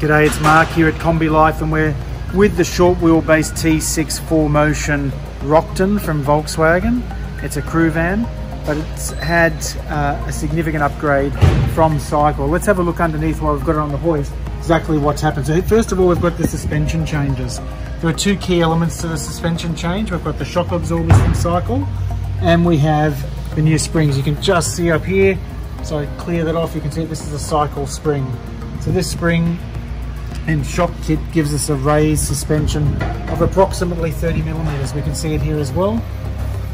G'day, it's Mark here at CombiLife, and we're with the short wheelbase T6 4Motion Rockton from Volkswagen. It's a crew van, but it's had a significant upgrade from Seikel. Let's have a look underneath while we've got it on the hoist, exactly what's happened. So first of all, we've got the suspension changes. There are two key elements to the suspension change. We've got the shock absorbers from Seikel, and we have the new springs. You can just see up here, so I clear that off, you can see this is a Seikel spring. So this spring and shock kit gives us a raised suspension of approximately 30 millimeters. We can see it here as well,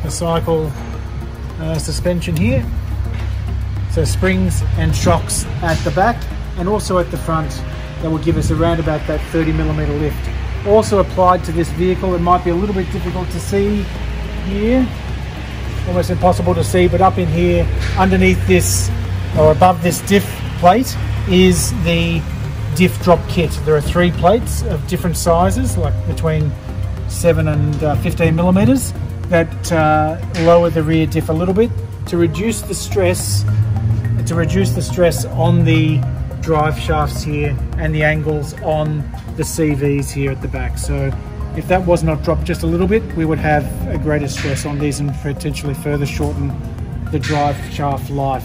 the Seikel suspension here. So springs and shocks at the back and also at the front, that will give us around about that 30 millimeter lift. Also applied to this vehicle, it might be a little bit difficult to see here, almost impossible to see, but up in here underneath this, or above this diff plate, is the diff drop kit. There are three plates of different sizes, like between 7 and 15 millimeters, that lower the rear diff a little bit to reduce the stress on the drive shafts here and the angles on the CVs here at the back. So if that was not dropped just a little bit, we would have a greater stress on these and potentially further shorten the drive shaft life.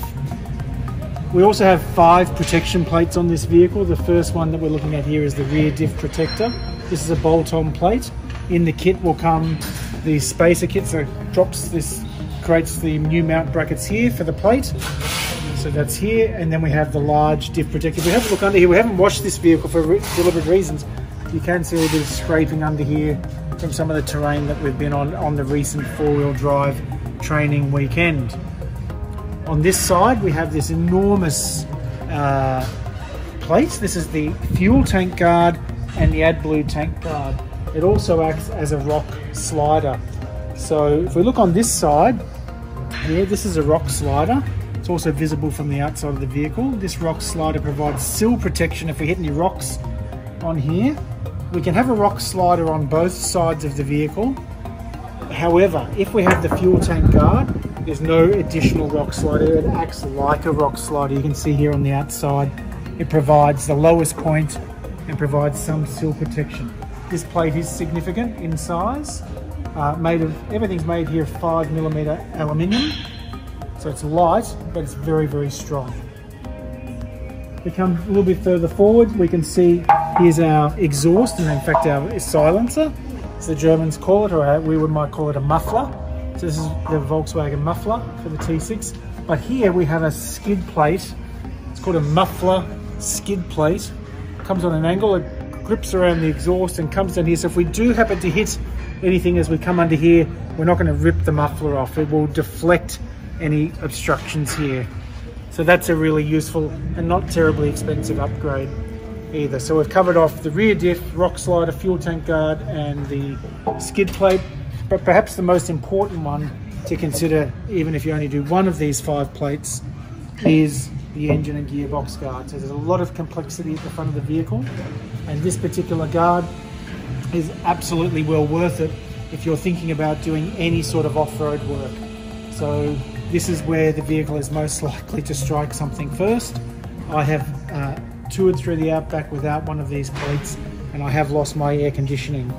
We also have 5 protection plates on this vehicle. The first one that we're looking at here is the rear diff protector. This is a bolt-on plate. In the kit will come the spacer kit, so creates the new mount brackets here for the plate. So that's here, and then we have the large diff protector. If we have a look under here, we haven't washed this vehicle for deliberate reasons. You can see a little bit of scraping under here from some of the terrain that we've been on the recent four-wheel drive training weekend. On this side, we have this enormous plate. This is the fuel tank guard and the AdBlue tank guard. It also acts as a rock slider. So if we look on this side, here, this is a rock slider. It's also visible from the outside of the vehicle. This rock slider provides sill protection if we hit any rocks on here. We can have a rock slider on both sides of the vehicle. However, if we have the fuel tank guard, there's no additional rock slider. It acts like a rock slider. You can see here on the outside, it provides the lowest point and provides some sill protection. This plate is significant in size. Everything's made here of 5 millimeter aluminium. So it's light, but it's very, very strong. We come a little bit further forward, we can see here's our exhaust, and in fact our silencer, as the Germans call it, or we might call it a muffler. So this is the Volkswagen muffler for the T6. But here we have a skid plate. It's called a muffler skid plate. It comes on an angle, it grips around the exhaust and comes down here. So if we do happen to hit anything as we come under here, we're not going to rip the muffler off. It will deflect any obstructions here. So that's a really useful and not terribly expensive upgrade either. So we've covered off the rear diff, rock slider, fuel tank guard, and the skid plate. But perhaps the most important one to consider, even if you only do one of these 5 plates, is the engine and gearbox guard. So there's a lot of complexity at the front of the vehicle, and this particular guard is absolutely well worth it if you're thinking about doing any sort of off-road work. So this is where the vehicle is most likely to strike something first. I have toured through the Outback without one of these plates, and I have lost my air conditioning.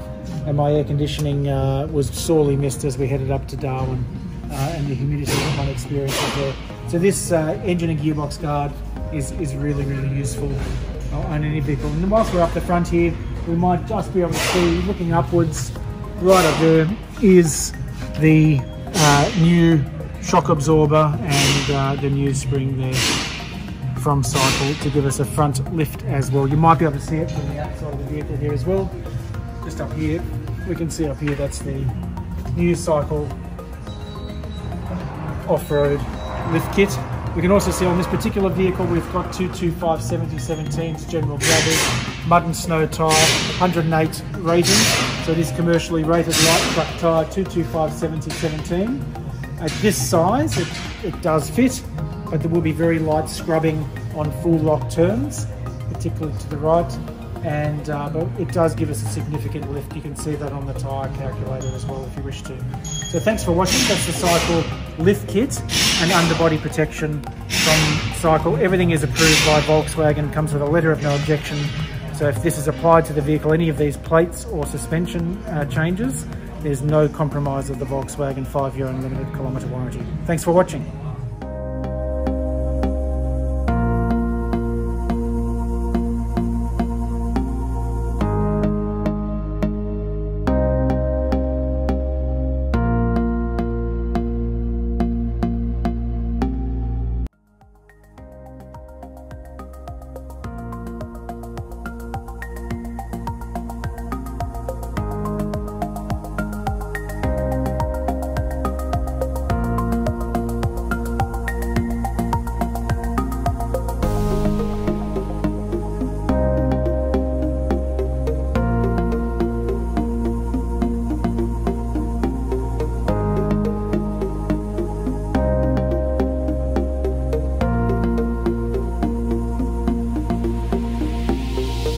And my air conditioning was sorely missed as we headed up to Darwin, and the humidity that one experiences there. So this engine and gearbox guard is really, really useful on any vehicle. And whilst we're up the front here, we might just be able to see, looking upwards, right up there is the new shock absorber and the new spring there from Seikel to give us a front lift as well. You might be able to see it from the outside of the vehicle here as well. Just up here, we can see up here, that's the new Seikel off-road lift kit. We can also see on this particular vehicle, we've got 225 7017s General Grabber, mud and snow tyre, 108 rating. So it is commercially rated light truck tyre, 225 7017. At this size, it does fit, but there will be very light scrubbing on full lock turns, particularly to the right. And but it does give us a significant lift. You can see that on the tyre calculator as well if you wish to. So thanks for watching. That's the Seikel lift kit and underbody protection from Seikel. Everything is approved by Volkswagen, comes with a letter of no objection. So if this is applied to the vehicle, any of these plates or suspension changes, there's no compromise of the Volkswagen 5-year unlimited kilometre warranty. Thanks for watching.